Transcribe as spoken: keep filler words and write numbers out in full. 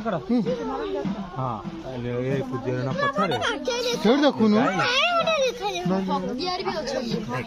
छोड़ दो।